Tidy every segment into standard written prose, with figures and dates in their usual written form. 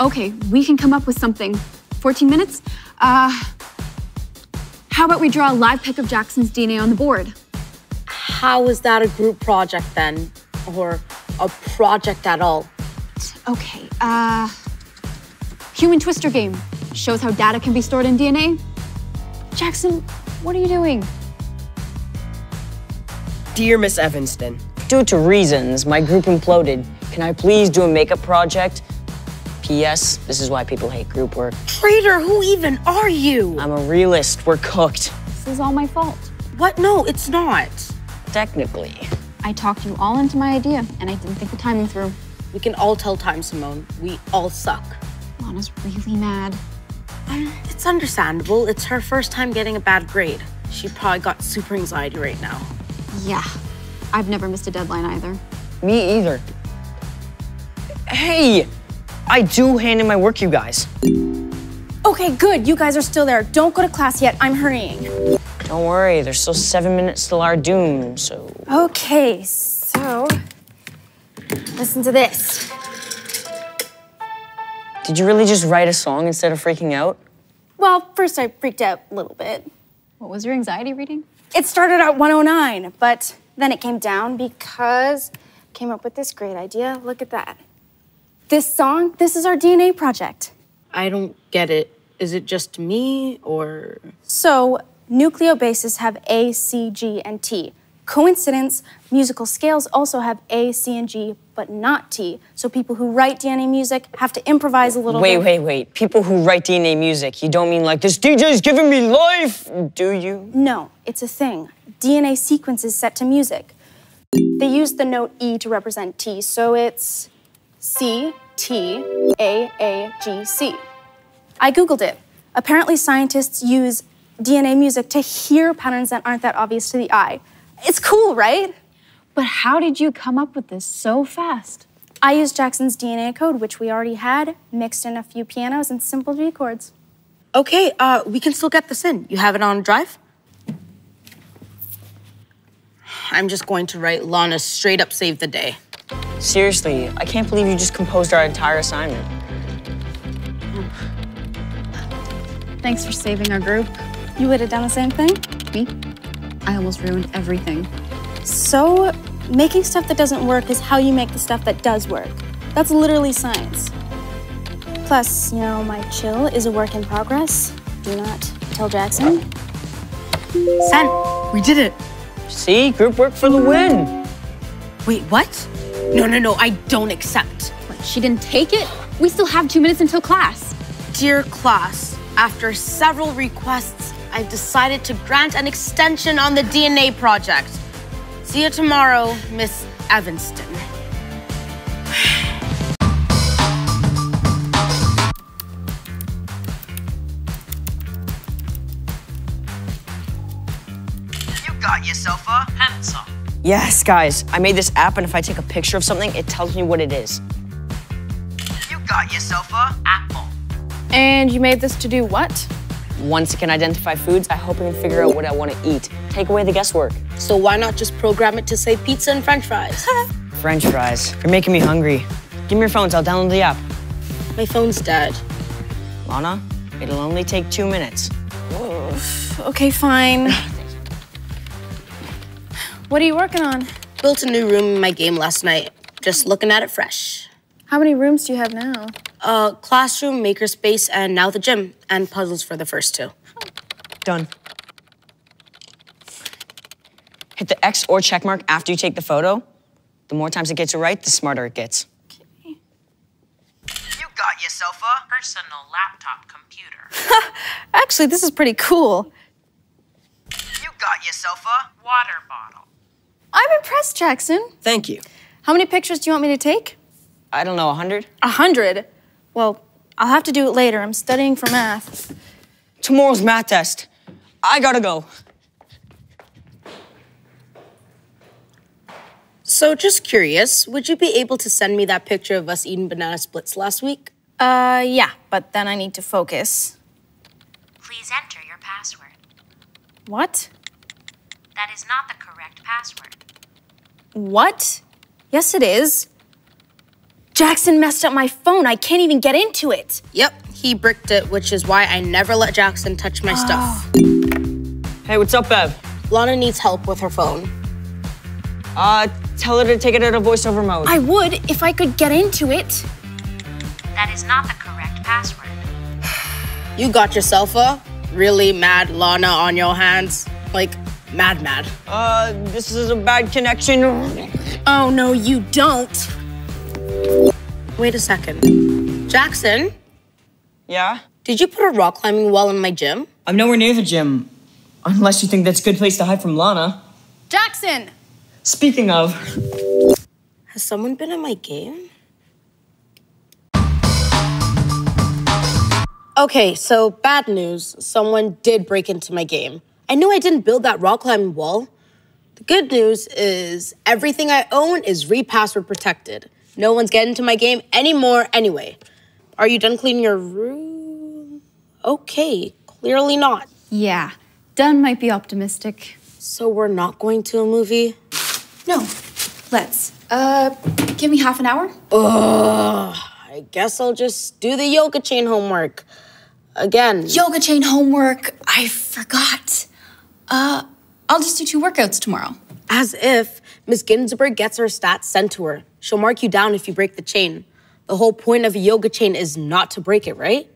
Okay, we can come up with something. 14 minutes? How about we draw a live pic of Jackson's DNA on the board? How is that a group project then? Or a project at all? Okay, Human Twister game. Shows how data can be stored in DNA. Jackson, what are you doing? Dear Miss Evanston, due to reasons, my group imploded. Can I please do a makeup project? P.S. This is why people hate group work. Traitor, who even are you? I'm a realist. We're cooked. This is all my fault. What? No, it's not. Technically. I talked you all into my idea, and I didn't think the timing through. We can all tell time, Simone. We all suck. Lana's really mad. It's understandable. It's her first time getting a bad grade. She probably got super anxiety right now. Yeah. I've never missed a deadline either. Me either. Hey! I do hand in my work, you guys. Okay, good. You guys are still there. Don't go to class yet. I'm hurrying. Don't worry. There's still 7 minutes till our doom, so... Okay, so... Listen to this. Did you really just write a song instead of freaking out? Well, first I freaked out a little bit. What was your anxiety reading? It started at 109, but then it came down because I came up with this great idea. Look at that. This song, this is our DNA project. I don't get it. Is it just me or? So nucleobases have A, C, G, and T. Coincidence, musical scales also have A, C, and G, but not T. So people who write DNA music have to improvise a little bit. Wait. People who write DNA music, you don't mean like, this DJ's giving me life, do you? No, it's a thing. DNA sequences set to music. They use the note E to represent T, so it's C, T, A, G, C. I Googled it. Apparently scientists use DNA music to hear patterns that aren't that obvious to the eye. It's cool, right? But how did you come up with this so fast? I used Jackson's DNA code, which we already had, mixed in a few pianos and simple G chords. Okay, we can still get this in. You have it on drive? I'm just going to write Lana straight up save the day. Seriously, I can't believe you just composed our entire assignment. Thanks for saving our group. You would have done the same thing? Me? I almost ruined everything. So, making stuff that doesn't work is how you make the stuff that does work. That's literally science. Plus, you know, my chill is a work in progress. Do not tell Jackson. Sen, we did it. See, group work for the win. Wait, what? No, I don't accept. What, she didn't take it? We still have 2 minutes until class. Dear class, after several requests, I've decided to grant an extension on the DNA project. See you tomorrow, Miss Evanston. You got yourself a pencil. Yes, guys. I made this app, and if I take a picture of something, it tells me what it is. You got yourself a apple. And you made this to do what? Once it can identify foods, I hope I can figure out what I want to eat. Take away the guesswork. So why not just program it to say pizza and french fries? French fries. You're making me hungry. Give me your phones. I'll download the app. My phone's dead. Lana, it'll only take 2 minutes. Oof. Okay, fine. What are you working on? Built a new room in my game last night. Just looking at it fresh. How many rooms do you have now? Classroom, makerspace, and now the gym, and puzzles for the first two. Done. Hit the X or check mark after you take the photo. The more times it gets it right, the smarter it gets. Okay. You got yourself a personal laptop computer. Actually, this is pretty cool. You got yourself a water bottle. I'm impressed, Jackson. Thank you. How many pictures do you want me to take? I don't know, 100? 100? Well, I'll have to do it later. I'm studying for math. Tomorrow's math test. I gotta go. So, just curious, would you be able to send me that picture of us eating banana splits last week? Yeah, but then I need to focus. Please enter your password. What? That is not the correct password. What? Yes, it is. Jackson messed up my phone. I can't even get into it. Yep, he bricked it, which is why I never let Jackson touch my stuff. Hey, what's up, Bev? Lana needs help with her phone. Tell her to take it out of voiceover mode. I would if I could get into it. That is not the correct password. You got yourself a really mad Lana on your hands. Like, mad, mad. This is a bad connection. Oh, no, you don't. Wait a second. Jackson? Yeah? Did you put a rock climbing wall in my gym? I'm nowhere near the gym. Unless you think that's a good place to hide from Lana. Jackson! Speaking of... Has someone been in my game? Okay, so bad news. Someone did break into my game. I knew I didn't build that rock climbing wall. The good news is everything I own is re-password protected. No one's getting into my game anymore anyway. Are you done cleaning your room? Okay, clearly not. Yeah, done might be optimistic. So we're not going to a movie? No, let's. Give me half an hour. Ugh, I guess I'll just do the yoga chain homework. Again. Yoga chain homework, I forgot. I'll just do 2 workouts tomorrow. As if Ms. Ginsburg gets her stats sent to her. She'll mark you down if you break the chain. The whole point of a yoga chain is not to break it, right?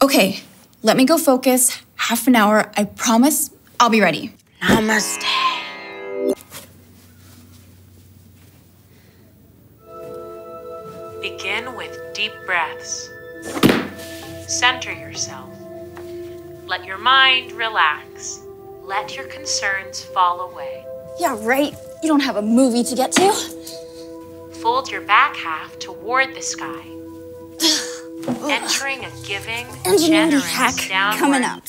Okay, let me go focus. Half an hour, I promise I'll be ready. Namaste. Begin with deep breaths. Center yourself. Let your mind relax. Let your concerns fall away. Yeah, right. You don't have a movie to get to. Fold your back half toward the sky. Entering a giving, generous hack downward. Coming up.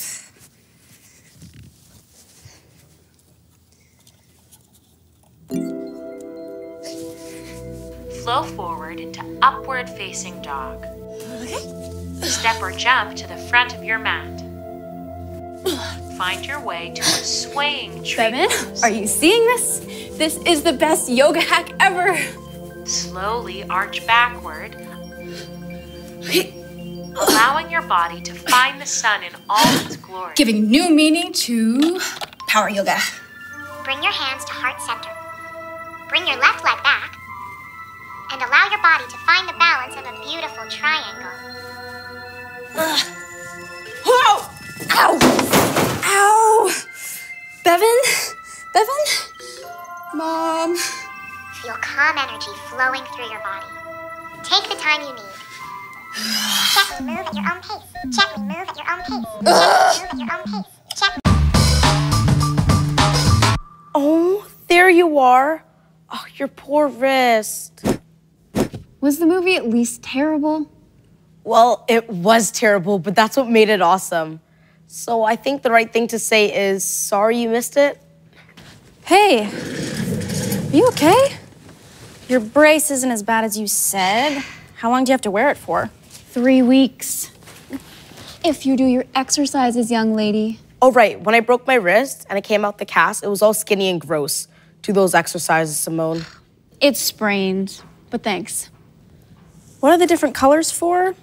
Flow forward into upward-facing dog. Okay. Step or jump to the front of your mat. Find your way to a swaying tree. Bevan, are you seeing this? This is the best yoga hack ever. Slowly arch backward, allowing your body to find the sun in all its glory. Giving new meaning to power yoga. Bring your hands to heart center. Bring your left leg back. And allow your body to find the balance of a beautiful triangle. Whoa! Ow! Ow! Bevan? Mom? Feel calm energy flowing through your body. Take the time you need. Gently move at your own pace. Gently move at your own pace. Gently move at your own pace. Gently. Oh, there you are. Oh, your poor wrist. Was the movie at least terrible? Well, it was terrible, but that's what made it awesome. So I think the right thing to say is, sorry you missed it. Hey, are you okay? Your brace isn't as bad as you said. How long do you have to wear it for? 3 weeks. If you do your exercises, young lady. Oh, right. When I broke my wrist and I came out the cast, it was all skinny and gross. Do those exercises, Simone. It's sprained, but thanks. What are the different colors for?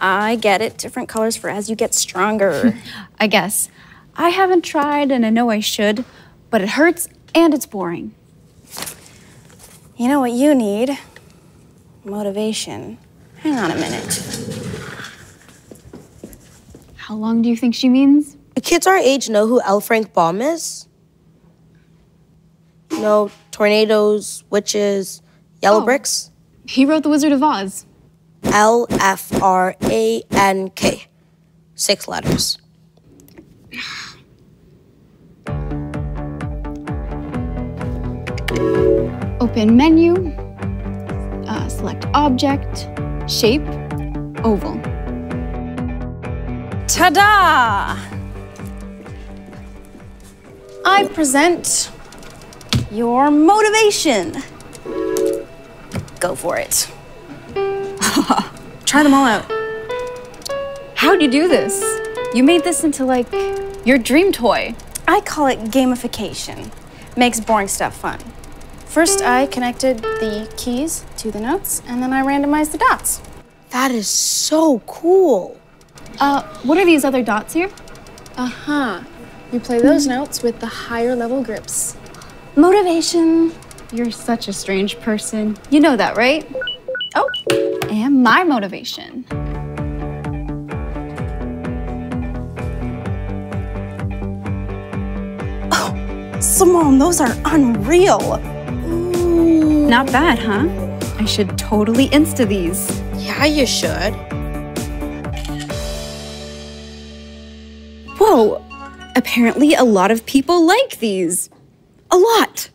I get it, different colors for as you get stronger. I guess. I haven't tried and I know I should, but it hurts and it's boring. You know what you need? Motivation. Hang on a minute. How long do you think she means? Do kids our age know who L. Frank Baum is? No, tornadoes, witches, yellow bricks. He wrote The Wizard of Oz. L-F-R-A-N-K. 6 letters. Open menu, select object, shape, oval. Ta-da! I present your motivation. Go for it. Try them all out. How'd you do this? You made this into, like, your dream toy. I call it gamification. Makes boring stuff fun. First, I connected the keys to the notes, and then I randomized the dots. That is so cool. What are these other dots here? Uh-huh. You play those notes with the higher level grips. Motivation. You're such a strange person. You know that, right? Oh, and my motivation. Oh, Simone, those are unreal. Ooh. Not bad, huh? I should totally Insta these. Yeah, you should. Whoa, apparently a lot of people like these. A lot.